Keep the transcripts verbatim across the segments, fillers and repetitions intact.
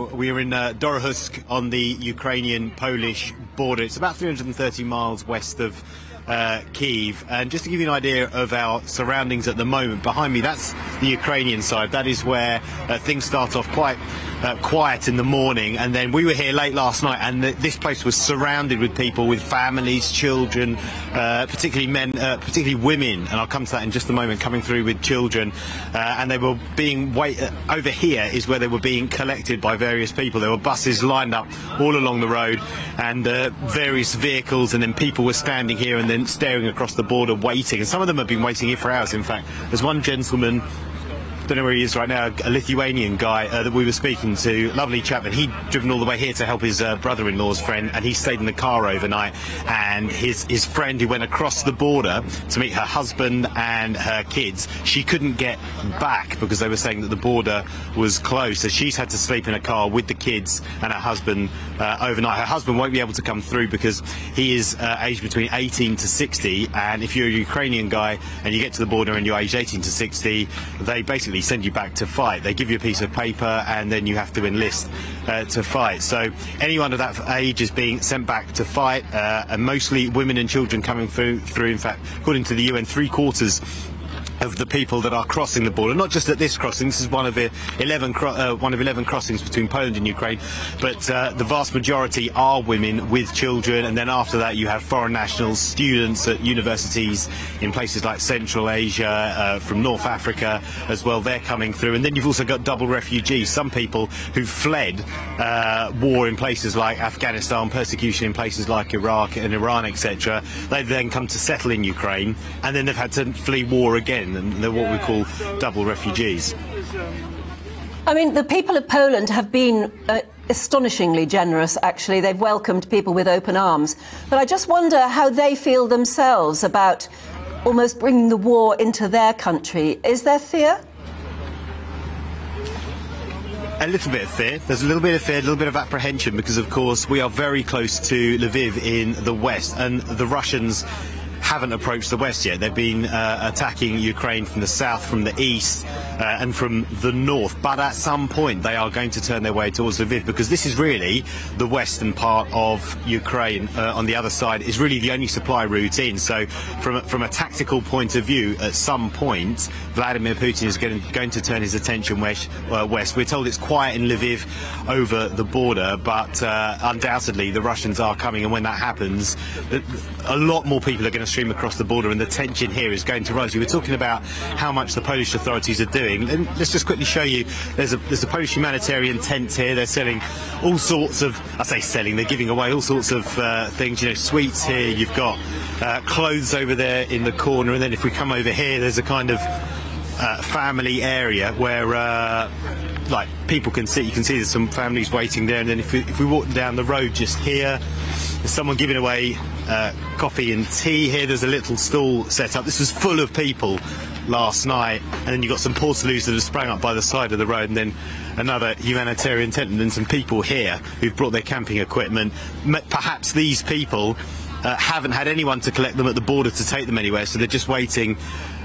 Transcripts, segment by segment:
We're in uh, Dorohusk on the Ukrainian-Polish border. It's about three hundred thirty miles west of uh, Kyiv. And just to give you an idea of our surroundings at the moment, behind me, that's the Ukrainian side. That is where uh, things start off quite uh, quiet in the morning. And then we were here late last night, and th this place was surrounded with people, with families, children, uh, particularly men, uh, particularly women. And I'll come to that in just a moment, coming through with children. Uh, and they were being, wait uh, over here is where they were being collected by various people. There were buses lined up all along the road, and uh, various vehicles, and then people were standing here and then staring across the border waiting, and some of them have been waiting here for hours. In fact, there's one gentleman, don't know where he is right now, a Lithuanian guy uh, that we were speaking to, lovely chap, and he'd driven all the way here to help his uh, brother-in-law's friend, and he stayed in the car overnight, and his his friend who went across the border to meet her husband and her kids, she couldn't get back because they were saying that the border was closed, so she's had to sleep in a car with the kids and her husband uh, overnight. Her husband won't be able to come through because he is uh, aged between eighteen to sixty, and if you're a Ukrainian guy and you get to the border and you're aged eighteen to sixty, they basically send you back to fight. They give you a piece of paper and then you have to enlist uh, to fight. So anyone of that age is being sent back to fight, uh, and mostly women and children coming through, through. In fact, according to the U N, three quarters of the people that are crossing the border, not just at this crossing, this is one of the eleven, cro uh, one of eleven crossings between Poland and Ukraine, but uh, the vast majority are women with children, and then after that you have foreign nationals, students at universities in places like Central Asia, uh, from North Africa as well, they're coming through, and then you've also got double refugees, some people who fled uh, war in places like Afghanistan, persecution in places like Iraq and Iran, et cetera. They've then come to settle in Ukraine, and then they've had to flee war again, and they're what we call double refugees. I mean, the people of Poland have been uh, astonishingly generous, actually. They've welcomed people with open arms. But I just wonder how they feel themselves about almost bringing the war into their country. Is there fear? A little bit of fear. There's a little bit of fear, a little bit of apprehension, because, of course, we are very close to Lviv in the west, and the Russians haven't approached the west yet. They've been uh, attacking Ukraine from the south, from the east, uh, and from the north. But at some point, they are going to turn their way towards Lviv, because this is really the western part of Ukraine. Uh, on the other side is really the only supply route in. So, from from a tactical point of view, at some point, Vladimir Putin is going, going to turn his attention west, uh, west. We're told it's quiet in Lviv over the border, but uh, undoubtedly the Russians are coming, and when that happens, a lot more people are going to stream across the border, and the tension here is going to rise. We were talking about how much the Polish authorities are doing, and let's just quickly show you, there's a, there's a Polish humanitarian tent here. They're selling all sorts of, I say selling, they're giving away all sorts of uh, things, you know, sweets here, you've got uh, clothes over there in the corner, and then if we come over here, there's a kind of uh, family area where uh, like people can sit, you can see there's some families waiting there, and then if we, if we walk down the road just here, there's someone giving away uh, coffee and tea here. There's a little stall set up. This was full of people last night, and then you've got some portaloos that have sprang up by the side of the road, and then another humanitarian tent, and then some people here who've brought their camping equipment. Perhaps these people uh, haven't had anyone to collect them at the border to take them anywhere, so they're just waiting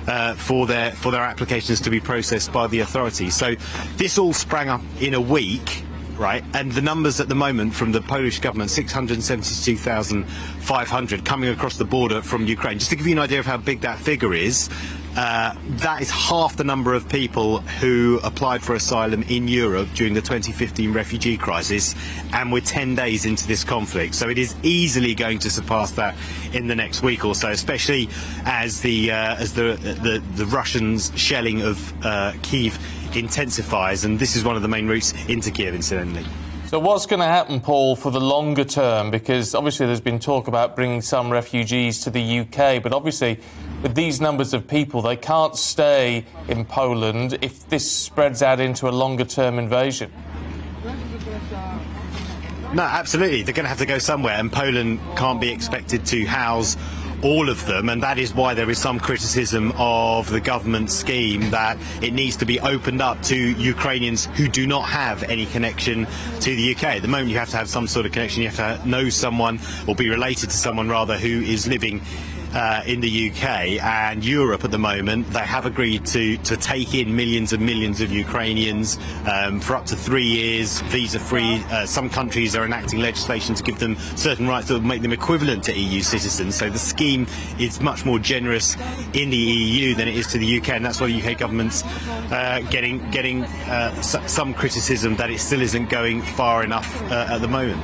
Uh, for their for their applications to be processed by the authorities. So this all sprang up in a week, right? And the numbers at the moment from the Polish government, six hundred seventy-two thousand five hundred coming across the border from Ukraine. Just to give you an idea of how big that figure is, uh, that is half the number of people who applied for asylum in Europe during the twenty fifteen refugee crisis, and we're ten days into this conflict. So it is easily going to surpass that in the next week or so, especially as the uh, as the, the the Russians' shelling of uh, Kyiv intensifies, and this is one of the main routes into Kyiv, incidentally. So what's going to happen, Paul, for the longer term? Because obviously there's been talk about bringing some refugees to the U K, but obviously with these numbers of people, they can't stay in Poland if this spreads out into a longer-term invasion. No, absolutely. They're going to have to go somewhere, and Poland can't be expected to house all of them, and that is why there is some criticism of the government scheme that it needs to be opened up to Ukrainians who do not have any connection to the U K. At the moment, you have to have some sort of connection. You have to know someone, or be related to someone rather, who is living uh, in the U K and Europe at the moment. They have agreed to, to take in millions and millions of Ukrainians um, for up to three years, visa-free. Uh, some countries are enacting legislation to give them certain rights that would make them equivalent to E U citizens. So the scheme is much more generous in the E U than it is to the U K, and that's why the U K government's uh, getting, getting uh, s some criticism that it still isn't going far enough uh, at the moment.